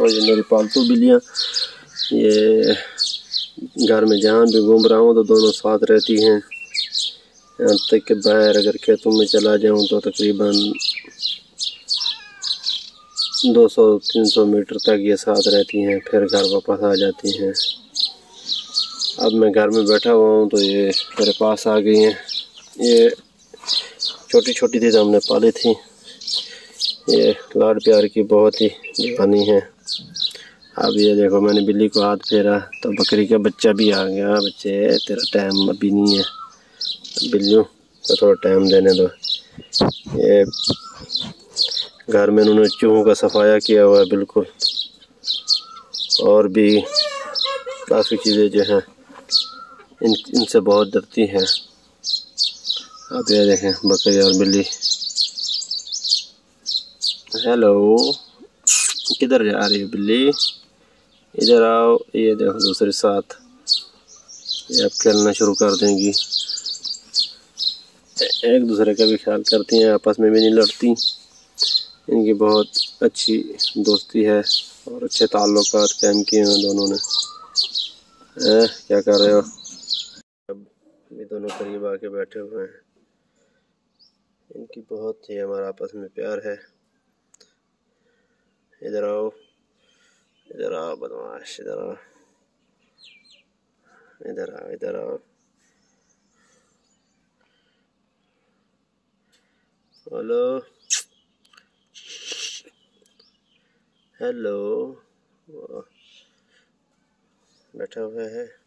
और ये मेरी पालतू बिल्लियाँ, ये घर में जहाँ भी घूम रहा हूँ तो दोनों साथ रहती हैं। यहाँ तक कि बाहर अगर खेतों में चला जाऊँ तो तकरीबन 200-300 मीटर तक ये साथ रहती हैं, फिर घर वापस आ जाती हैं। अब मैं घर में बैठा हुआ हूँ तो ये मेरे पास आ गई हैं। ये छोटी छोटी थी तो हमने पाली थी, ये लाड़ प्यार की बहुत ही दीवानी है। अब ये देखो मैंने बिल्ली को हाथ फेरा तो बकरी का बच्चा भी आ गया। बच्चे तेरा टाइम अभी नहीं है, तो बिल्लियों को थोड़ा टाइम देने दो। ये घर में उन्होंने चूहों का सफाया किया हुआ है बिल्कुल, और भी काफ़ी चीज़ें जो हैं इनसे बहुत डरती हैं। आप ये देखें बकरी और बिल्ली। हेलो, किधर जा रही है बिल्ली? इधर आओ। ये देखो दूसरे साथ ये आप खेलना शुरू कर देंगी, एक दूसरे का भी ख्याल करती हैं, आपस में भी नहीं लड़ती। इनकी बहुत अच्छी दोस्ती है और अच्छे ताल्लुकात कायम किए हैं दोनों ने। क्या कर रहे हो? अब ये दोनों करीब आके बैठे हुए हैं। इनकी बहुत ही हमारा आपस में प्यार है। इधर आओ, इधर आओ बदमाश, इधर आओ, इधर आओ, इधर आओ। बोलो हेलो। बैठा हुआ है।